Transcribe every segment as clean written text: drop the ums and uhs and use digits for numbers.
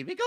Here we go.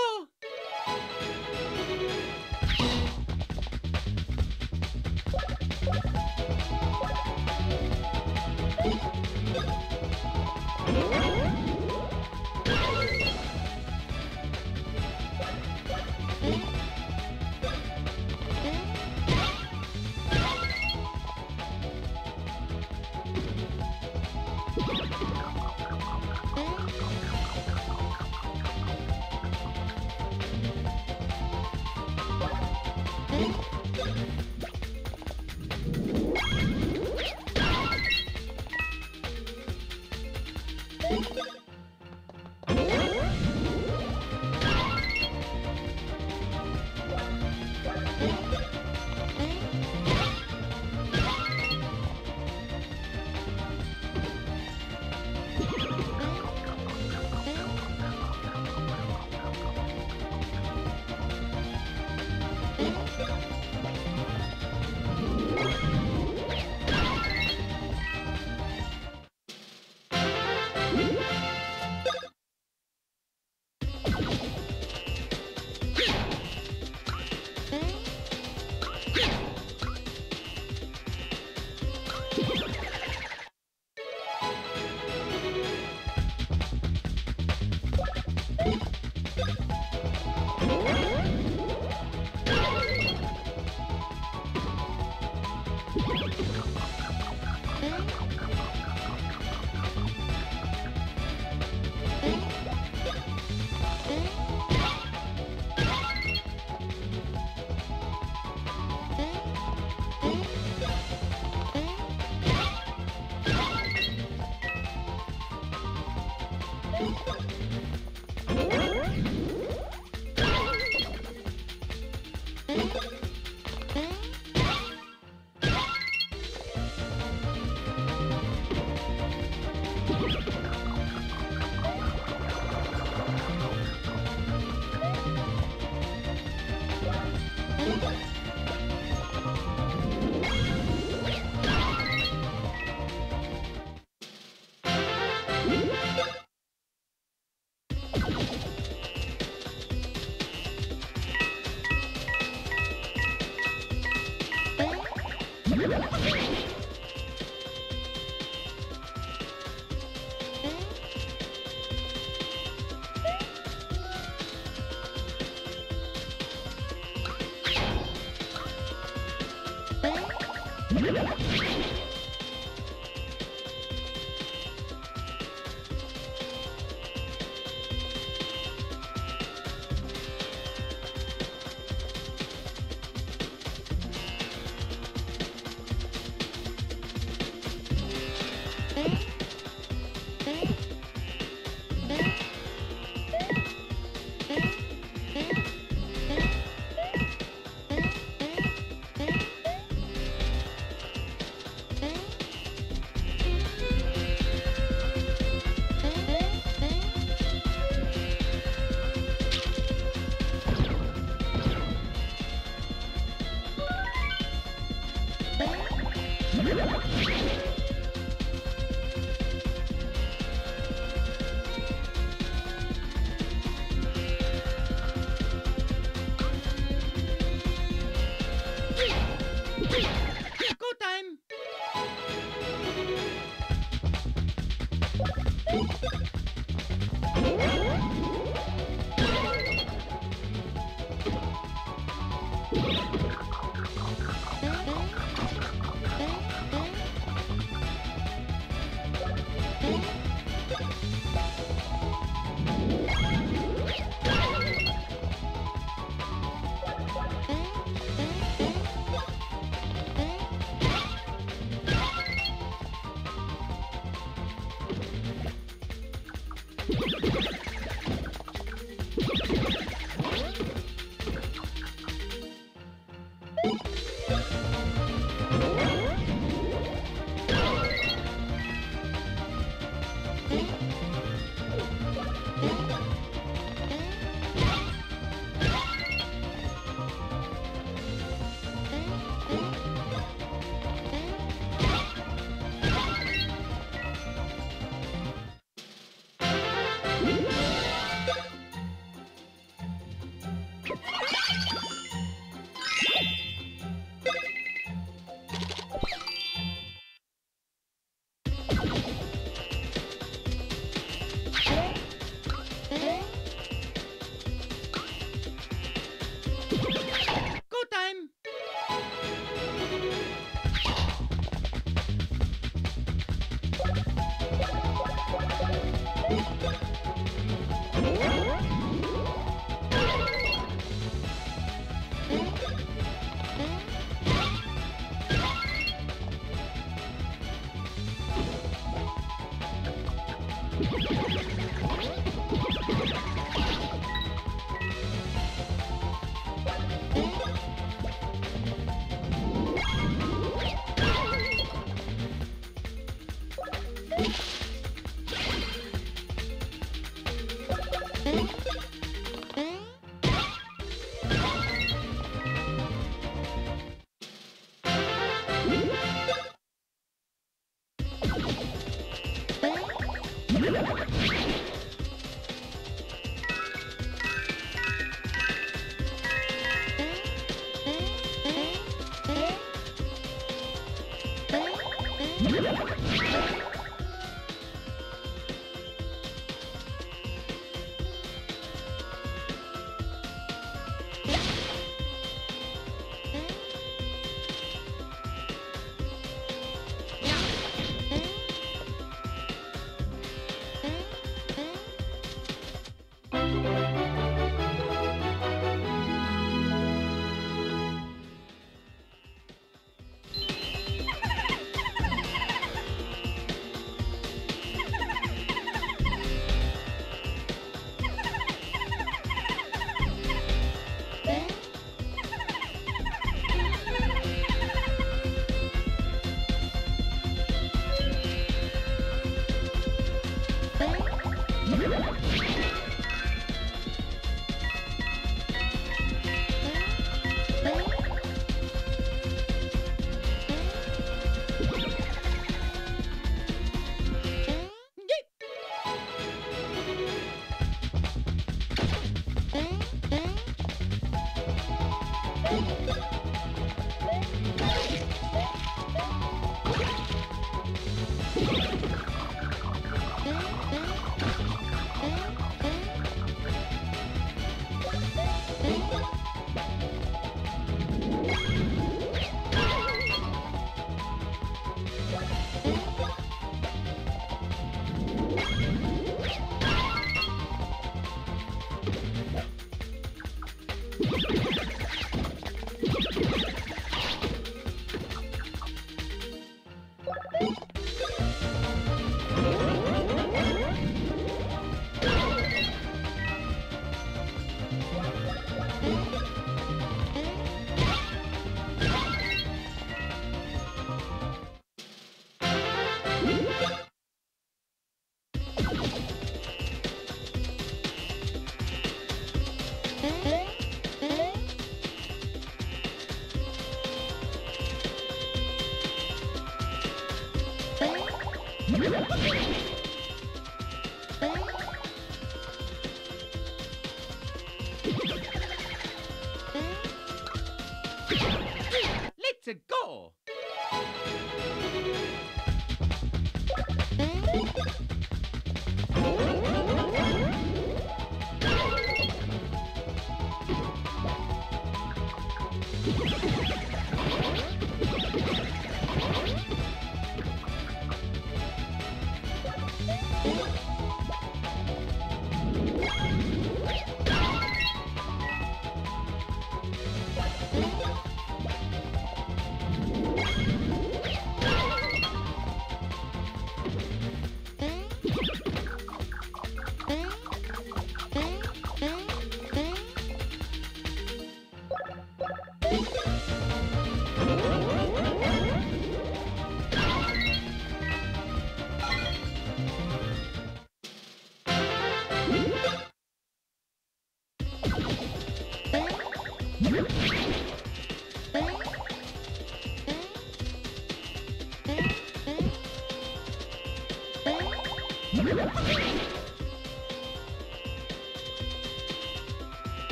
Let's go!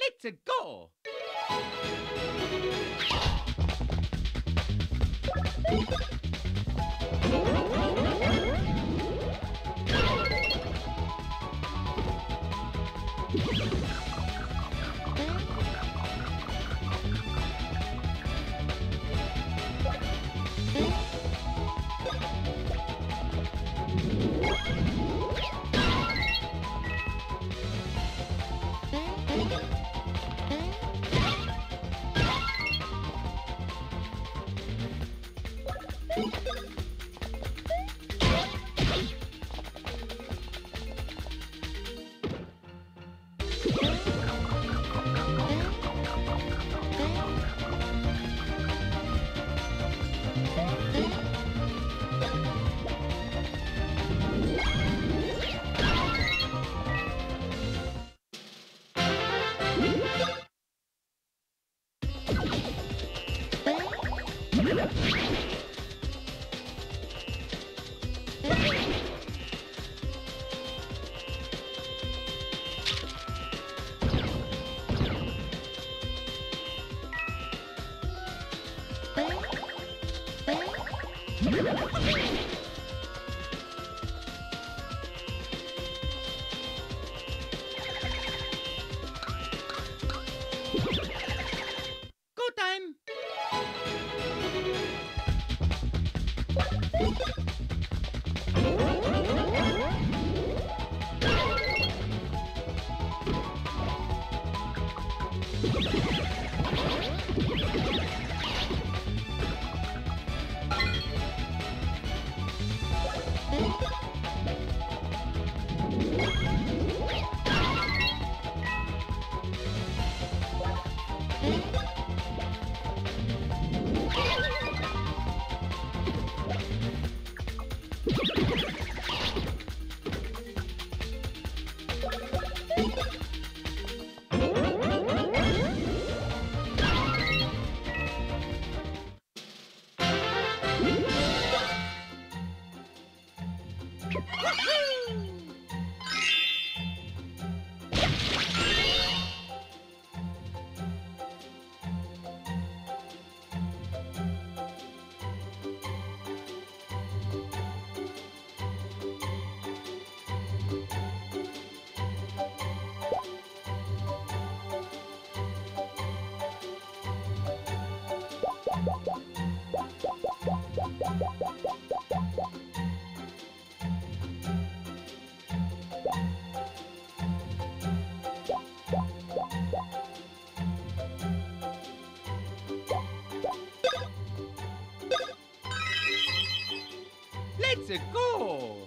Let's go! Let's go!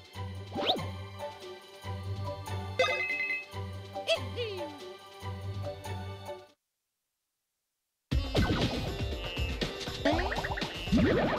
Here we go!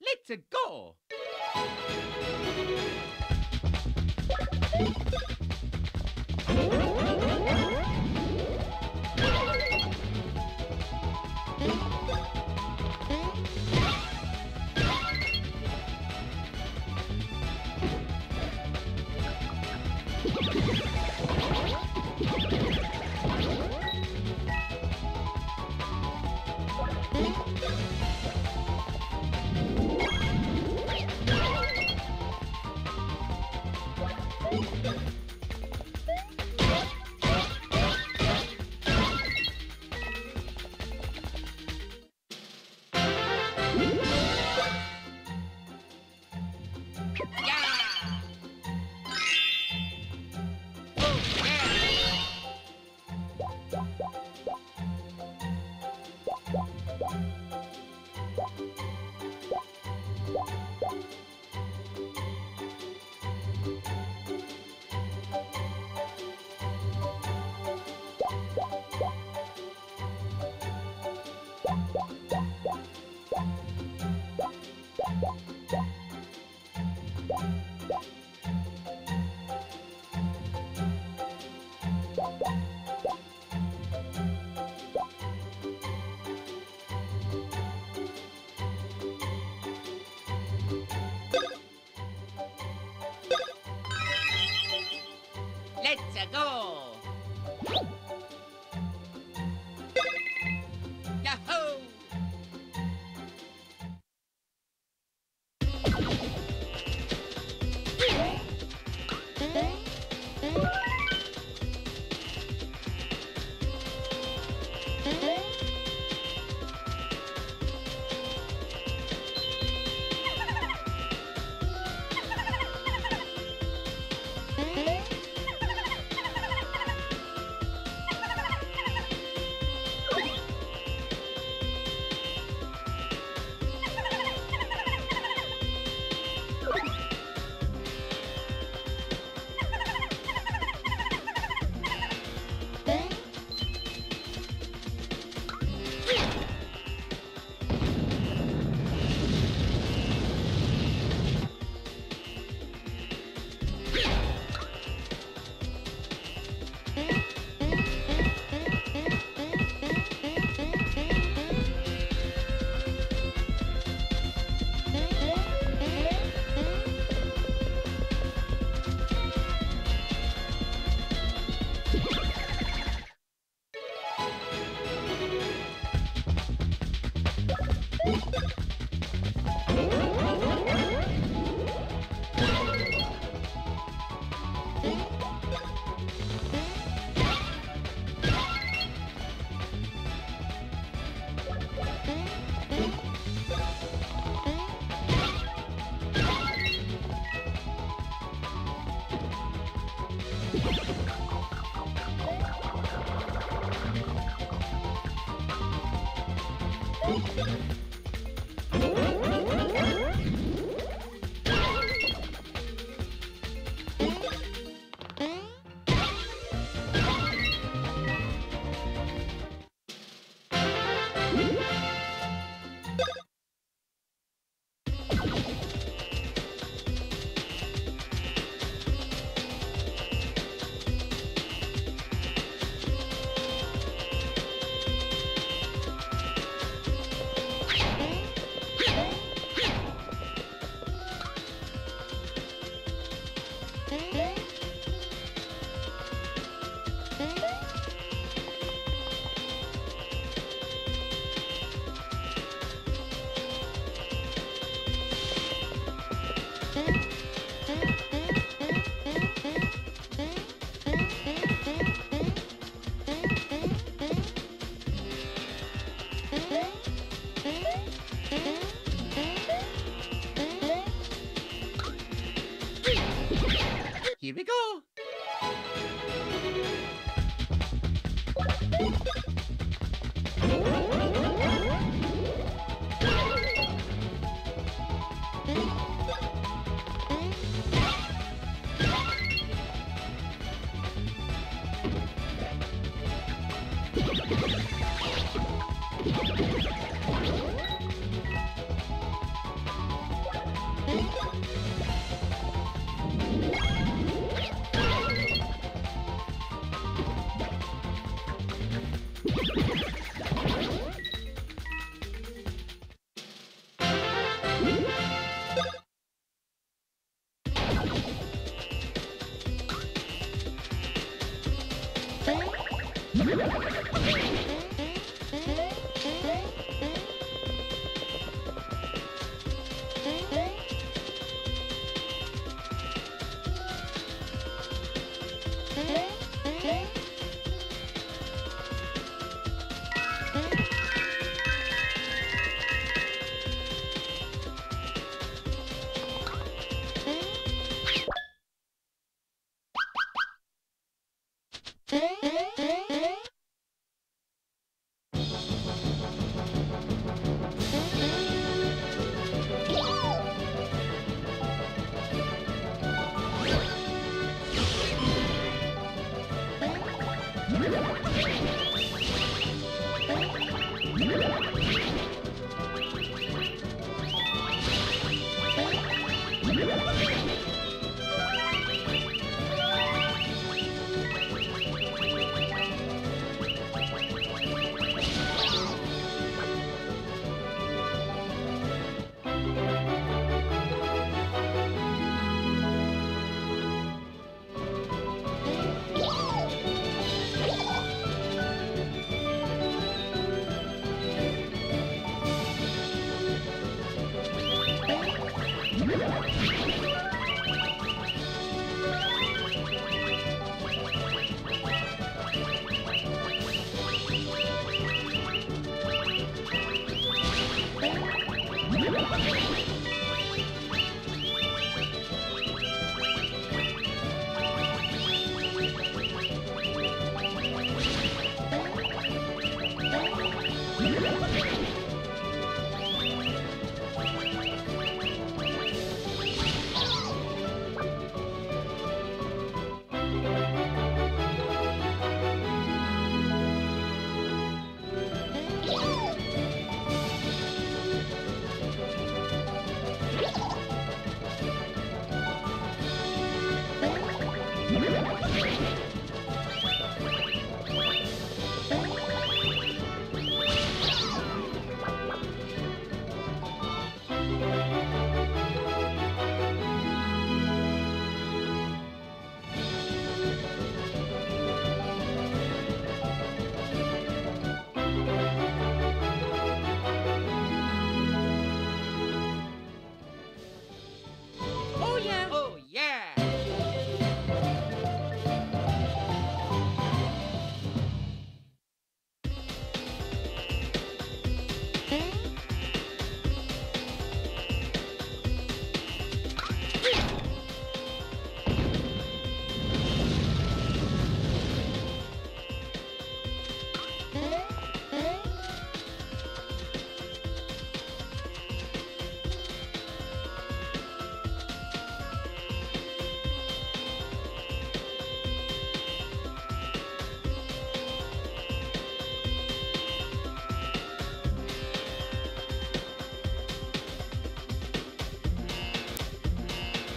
Let's go! Here we go!